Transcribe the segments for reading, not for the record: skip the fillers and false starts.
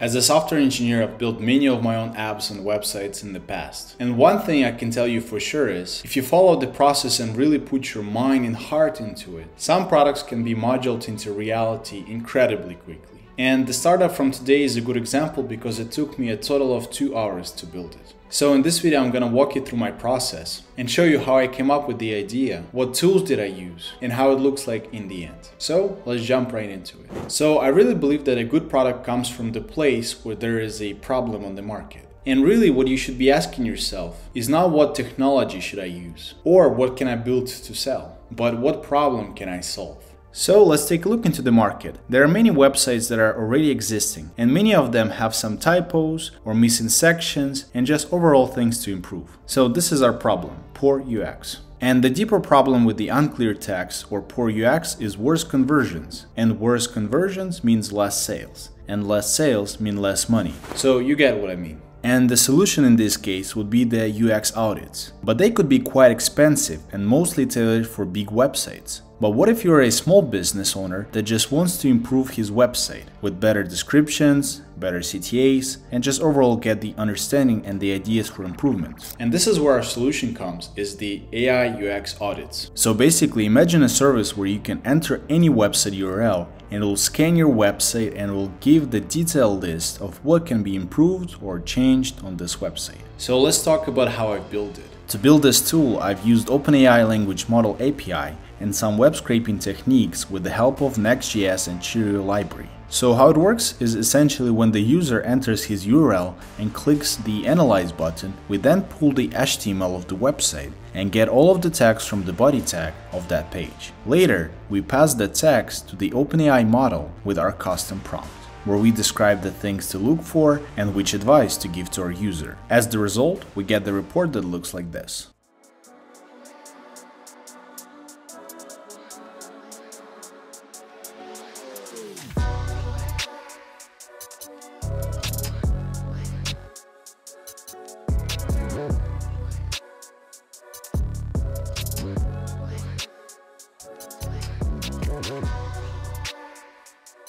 As a software engineer, I've built many of my own apps and websites in the past. And one thing I can tell you for sure is, if you follow the process and really put your mind and heart into it, some products can be modeled into reality incredibly quickly. And the startup from today is a good example because it took me a total of 2 hours to build it. So in this video, I'm gonna walk you through my process and show you how I came up with the idea, what tools did I use, and how it looks like in the end. So let's jump right into it. So I really believe that a good product comes from the place where there is a problem on the market. And really what you should be asking yourself is not what technology should I use or what can I build to sell, but what problem can I solve? So let's take a look into the market. There are many websites that are already existing, and many of them have some typos or missing sections and just overall things to improve. So this is our problem, poor UX. And the deeper problem with the unclear text or poor UX is worse conversions, and worse conversions means less sales, and less sales mean less money. So you get what I mean. And the solution in this case would be the UX audits. But they could be quite expensive and mostly tailored for big websites. But what if you're a small business owner that just wants to improve his website with better descriptions, better CTAs, and just overall get the understanding and the ideas for improvement? And this is where our solution comes, is the AI UX audits. So basically, imagine a service where you can enter any website URL and it will scan your website and it will give the detailed list of what can be improved or changed on this website. So let's talk about how I built it. To build this tool, I've used OpenAI language model API and some web scraping techniques with the help of Next.js and Cheerio library. So how it works is essentially when the user enters his URL and clicks the Analyze button, we then pull the HTML of the website and get all of the text from the body tag of that page. Later, we pass the text to the OpenAI model with our custom prompt, where we describe the things to look for and which advice to give to our user. As the result, we get the report that looks like this.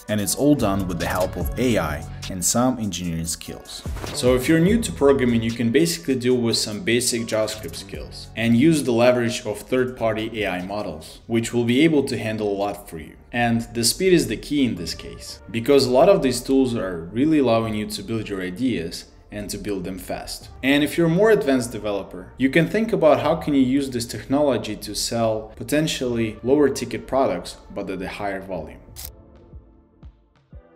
And it's all done with the help of AI and some engineering skills. So if you're new to programming, you can basically deal with some basic JavaScript skills and use the leverage of third-party AI models, which will be able to handle a lot for you. And the speed is the key in this case, because a lot of these tools are really allowing you to build your ideas and to build them fast. And if you're a more advanced developer, you can think about how can you use this technology to sell potentially lower ticket products, but at a higher volume.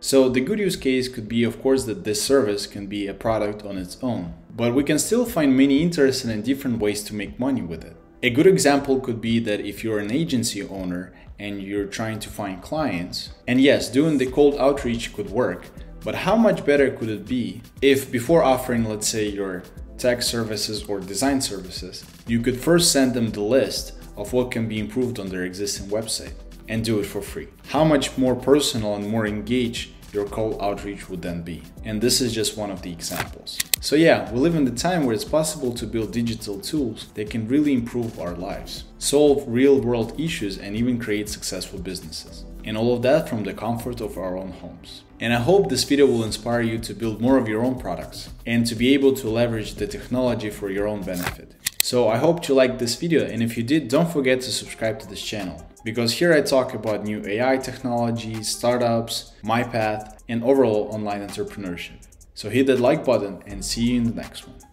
So the good use case could be, of course, that this service can be a product on its own, but we can still find many interesting and different ways to make money with it. A good example could be that if you're an agency owner and you're trying to find clients, and yes, doing the cold outreach could work, but how much better could it be if before offering, let's say, your tech services or design services, you could first send them the list of what can be improved on their existing website and do it for free? How much more personal and more engaged your cold outreach would then be. And this is just one of the examples. So yeah, we live in the time where it's possible to build digital tools that can really improve our lives, solve real-world issues, and even create successful businesses. And all of that from the comfort of our own homes. And I hope this video will inspire you to build more of your own products and to be able to leverage the technology for your own benefit. So I hope you liked this video, and if you did, don't forget to subscribe to this channel, because here I talk about new AI technologies, startups, my path, and overall online entrepreneurship. So hit that like button and see you in the next one.